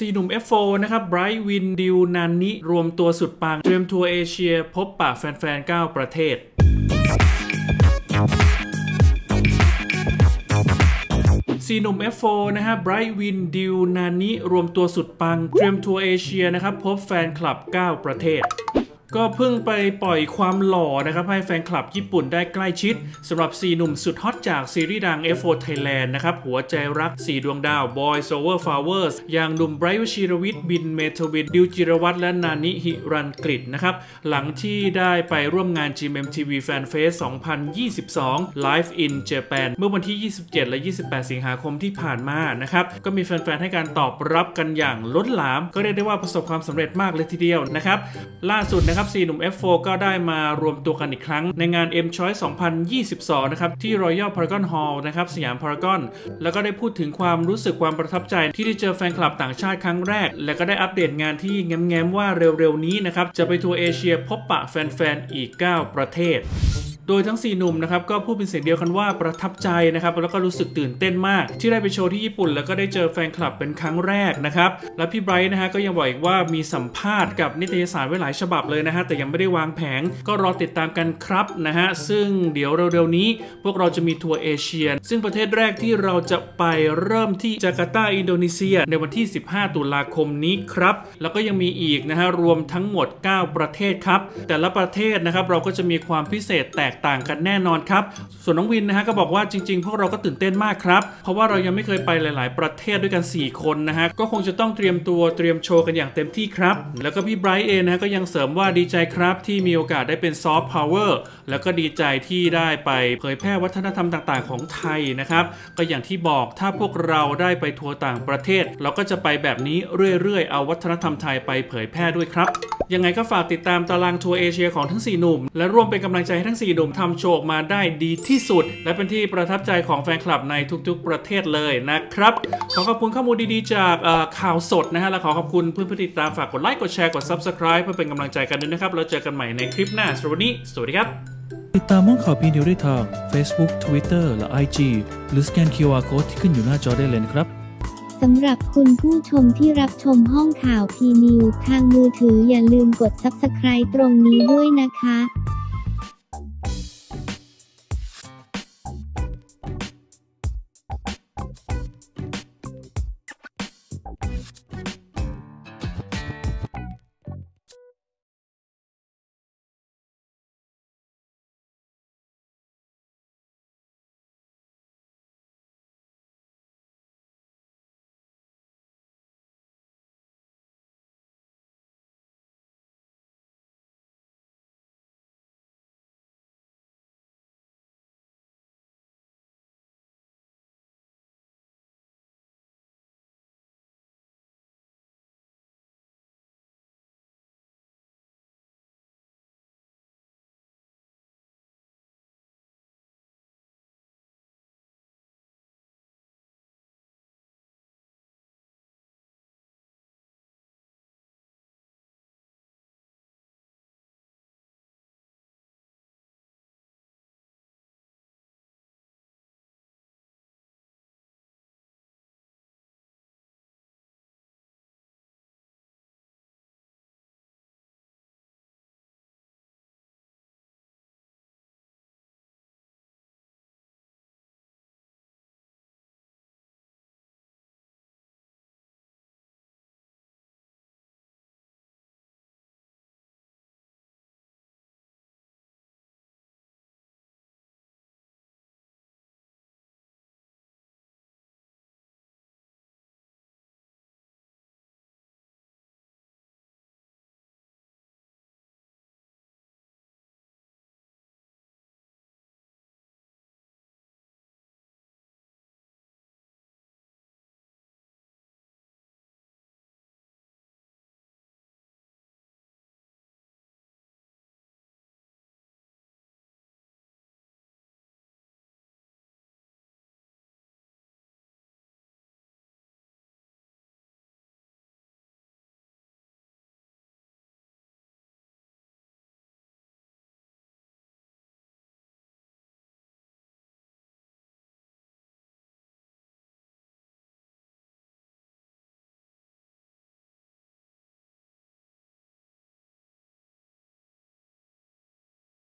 4 หนุ่ม F4 นะครับไบรท์ วิน ดิว นานิรวมตัวสุดปังเตรียมทัวร์เอเชียพบปะแฟนๆ9ประเทศ4 หนุ่ม F4 นะฮะไบรท์ วิน ดิว นานิรวมตัวสุดปังเตรียมทัวร์เอเชียนะครับพบแฟนคลับ9ประเทศก็เพิ่งไปปล่อยความหล่อนะครับให้แฟนคลับญี่ปุ่นได้ใกล้ชิดสำหรับ4หนุ่มสุดฮอตจากซีรีส์ดัง F4 Thailand นะครับหัวใจรัก4ดวงดาว Boys Over Flowers อย่างหนุ่มไบรท์ วชิรวิทย์ บิน เมธวิน ดิว จิรวัตรและนานิ หิรันกฤตนะครับหลังที่ได้ไปร่วมงาน GMMTV Fan Fest 2022 Live in Japan เมื่อวันที่27และ28สิงหาคมที่ผ่านมานะครับก็มีแฟนๆให้การตอบรับกันอย่างล้นหลามก็เรียกได้ว่าประสบความสำเร็จมากเลยทีเดียวนะครับล่าสุดนะครับ4 หนุ่ม F4 ก็ได้มารวมตัวกันอีกครั้งในงาน M Choice 2022 นะครับที่ Royal Paragon Hall นะครับสยามพารากอนแล้วก็ได้พูดถึงความรู้สึกความประทับใจที่ได้เจอแฟนคลับต่างชาติครั้งแรกและก็ได้อัปเดตงานที่แง้มๆว่าเร็วๆนี้นะครับจะไปทัวร์เอเชียพบปะแฟนๆอีก9ประเทศโดยทั้ง4หนุ่มนะครับก็พูดเป็นเสียงเดียวกันว่าประทับใจนะครับแล้วก็รู้สึกตื่นเต้นมากที่ได้ไปโชว์ที่ญี่ปุ่นแล้วก็ได้เจอแฟนคลับเป็นครั้งแรกนะครับและพี่ไบรท์นะฮะก็ยังบอกอีกว่ามีสัมภาษณ์กับนิตยสารไว้หลายฉบับเลยนะฮะแต่ยังไม่ได้วางแผงก็รอติดตามกันครับนะฮะซึ่งเดี๋ยวเร็วๆนี้พวกเราจะมีทัวร์เอเชียซึ่งประเทศแรกที่เราจะไปเริ่มที่จาการ์ตาอินโดนีเซียในวันที่15ตุลาคมนี้ครับแล้วก็ยังมีอีกนะฮะรวมทั้งหมด9ประเทศครับแต่ละประเทศนะครับเราก็จะมีความพิเศษแตกต่างกันแน่นอนครับส่วนน้องวินนะฮะก็บอกว่าจริงๆพวกเราก็ตื่นเต้นมากครับเพราะว่าเรายังไม่เคยไปหลายๆประเทศด้วยกัน4คนนะฮะก็คงจะต้องเตรียมตัวเตรียมโชว์กันอย่างเต็มที่ครับแล้วก็พี่ไบรท์เองนะฮะก็ยังเสริมว่าดีใจครับที่มีโอกาสได้เป็นซอฟต์พาวเวอร์แล้วก็ดีใจที่ได้ไปเผยแพร่วัฒนธรรมต่างๆของไทยนะครับก็อย่างที่บอกถ้าพวกเราได้ไปทัวร์ต่างประเทศเราก็จะไปแบบนี้เรื่อยๆเอาวัฒนธรรมไทยไปเผยแพร่ด้วยครับยังไงก็ฝากติดตามตารางทัวร์เอเชียของทั้ง4หนุ่มและร่วมเป็นกำลังใจให้ทั้ง4หนุ่มทำโชว์มาได้ดีที่สุดและเป็นที่ประทับใจของแฟนคลับในทุกๆประเทศเลยนะครับขอบคุณข้อมูลดีๆจากข่าวสดนะฮะและขอบคุณเพื่อนผู้ติดตามฝากกดไลค์กดแชร์กด Subscribe เพื่อเป็นกำลังใจกันด้วยนะครับเราเจอกันใหม่ในคลิปหน้าสำหรับวันนี้สวัสดีครับติดตามห้องข่าวพีเดียวได้ทาง Facebook Twitter และ IG หรือสแกน QR Code ที่ขึ้นอยู่หน้าจอได้เลยนะครับสำหรับคุณผู้ชมที่รับชมห้องข่าวพีนิวทางมือถืออย่าลืมกด Subscribe ตรงนี้ด้วยนะคะ